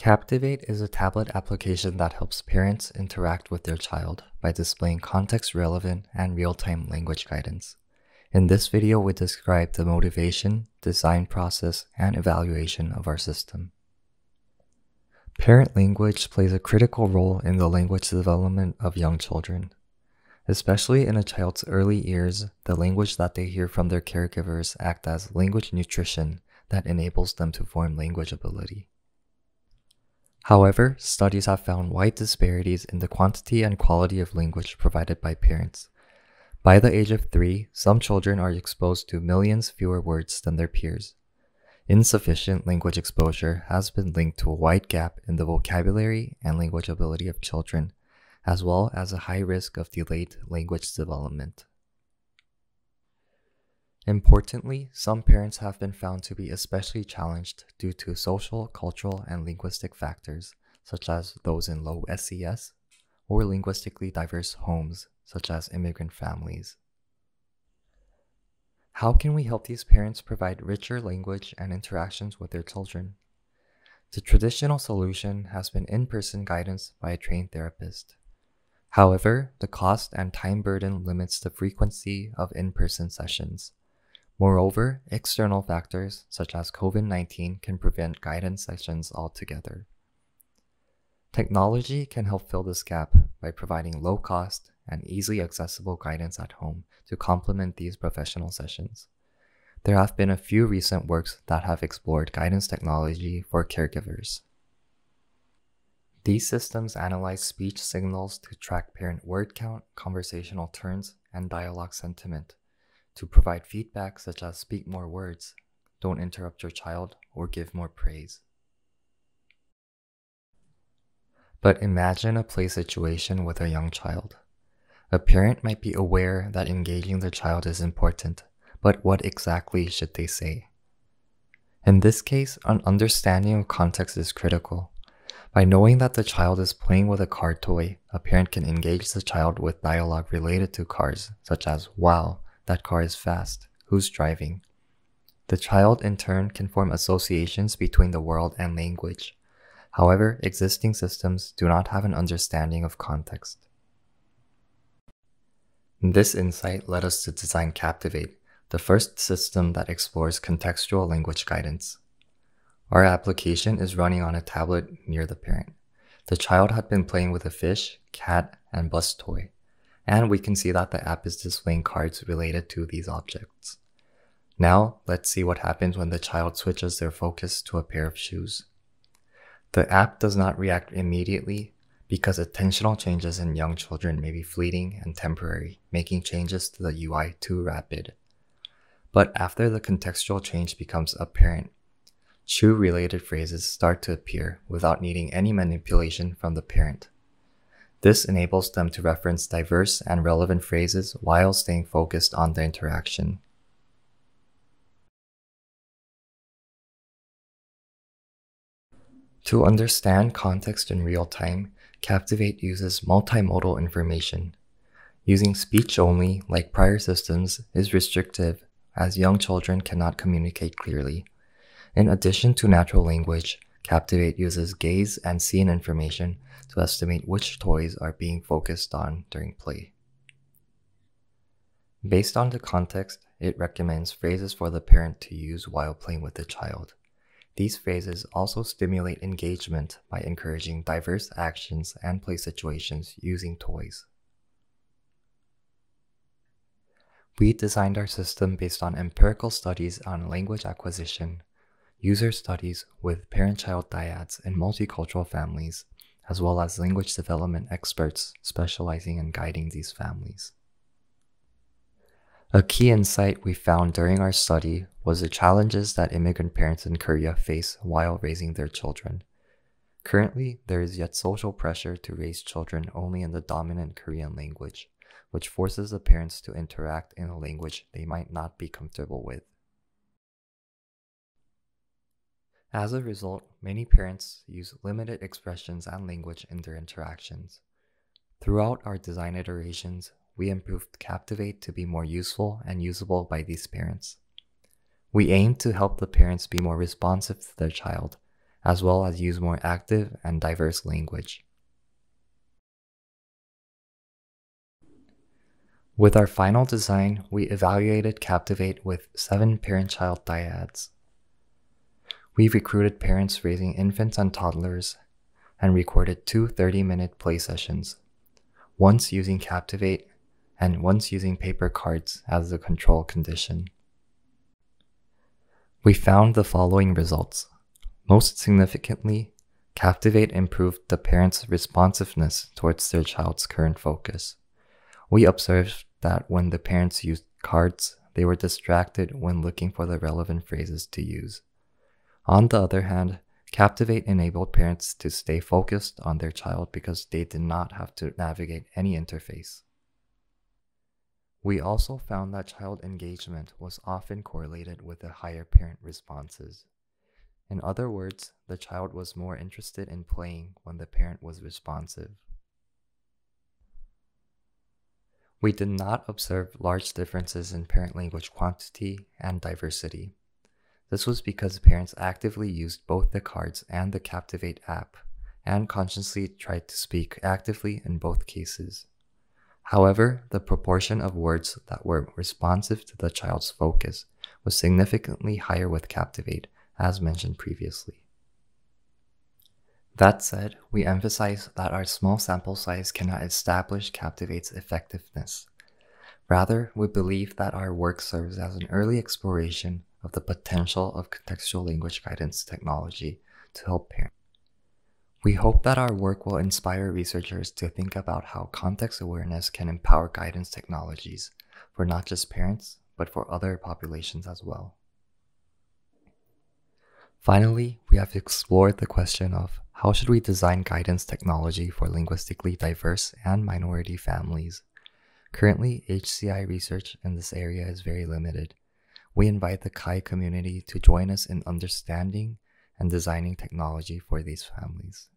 Captivate is a tablet application that helps parents interact with their child by displaying context-relevant and real-time language guidance. In this video, we describe the motivation, design process, and evaluation of our system. Parent language plays a critical role in the language development of young children. Especially in a child's early years, the language that they hear from their caregivers acts as language nutrition that enables them to form language ability. However, studies have found wide disparities in the quantity and quality of language provided by parents. By the age of 3, some children are exposed to millions fewer words than their peers. Insufficient language exposure has been linked to a wide gap in the vocabulary and language ability of children, as well as a high risk of delayed language development. Importantly, some parents have been found to be especially challenged due to social, cultural, and linguistic factors, such as those in low SES, or linguistically diverse homes, such as immigrant families. How can we help these parents provide richer language and interactions with their children? The traditional solution has been in-person guidance by a trained therapist. However, the cost and time burden limits the frequency of in-person sessions. Moreover, external factors such as COVID-19 can prevent guidance sessions altogether. Technology can help fill this gap by providing low-cost and easily accessible guidance at home to complement these professional sessions. There have been a few recent works that have explored guidance technology for caregivers. These systems analyze speech signals to track parent word count, conversational turns, and dialogue sentiment, to provide feedback such as speak more words, don't interrupt your child, or give more praise. But imagine a play situation with a young child. A parent might be aware that engaging their child is important, but what exactly should they say? In this case, an understanding of context is critical. By knowing that the child is playing with a car toy, a parent can engage the child with dialogue related to cars, such as, "Wow, that car is fast. Who's driving?" The child, in turn, can form associations between the world and language. However, existing systems do not have an understanding of context. This insight led us to design Captivate, the first system that explores contextual language guidance. Our application is running on a tablet near the parent. The child had been playing with a fish, cat, and bus toy, and we can see that the app is displaying cards related to these objects. Now, let's see what happens when the child switches their focus to a pair of shoes. The app does not react immediately because attentional changes in young children may be fleeting and temporary, making changes to the UI too rapid. But after the contextual change becomes apparent, shoe-related phrases start to appear without needing any manipulation from the parent. This enables them to reference diverse and relevant phrases while staying focused on the interaction. To understand context in real time, Captivate uses multimodal information. Using speech only, like prior systems, is restrictive as young children cannot communicate clearly. In addition to natural language, Captivate uses gaze and scene information to estimate which toys are being focused on during play. Based on the context, it recommends phrases for the parent to use while playing with the child. These phrases also stimulate engagement by encouraging diverse actions and play situations using toys. We designed our system based on empirical studies on language acquisition, user studies with parent-child dyads in multicultural families, as well as language development experts specializing in guiding these families. A key insight we found during our study was the challenges that immigrant parents in Korea face while raising their children. Currently, there is yet social pressure to raise children only in the dominant Korean language, which forces the parents to interact in a language they might not be comfortable with. As a result, many parents use limited expressions and language in their interactions. Throughout our design iterations, we improved Captivate to be more useful and usable by these parents. We aim to help the parents be more responsive to their child, as well as use more active and diverse language. With our final design, we evaluated Captivate with 7 parent-child dyads. We recruited parents raising infants and toddlers and recorded 2 30-minute play sessions, once using Captivate and once using paper cards as the control condition. We found the following results. Most significantly, Captivate improved the parents' responsiveness towards their child's current focus. We observed that when the parents used cards, they were distracted when looking for the relevant phrases to use. On the other hand, Captivate enabled parents to stay focused on their child because they did not have to navigate any interface. We also found that child engagement was often correlated with the higher parent responses. In other words, the child was more interested in playing when the parent was responsive. We did not observe large differences in parent language quantity and diversity. This was because parents actively used both the cards and the Captivate app, and consciously tried to speak actively in both cases. However, the proportion of words that were responsive to the child's focus was significantly higher with Captivate, as mentioned previously. That said, we emphasize that our small sample size cannot establish Captivate's effectiveness. Rather, we believe that our work serves as an early exploration of the potential of contextual language guidance technology to help parents. We hope that our work will inspire researchers to think about how context awareness can empower guidance technologies for not just parents, but for other populations as well. Finally, we have explored the question of how should we design guidance technology for linguistically diverse and minority families. Currently, HCI research in this area is very limited. We invite the Kai community to join us in understanding and designing technology for these families.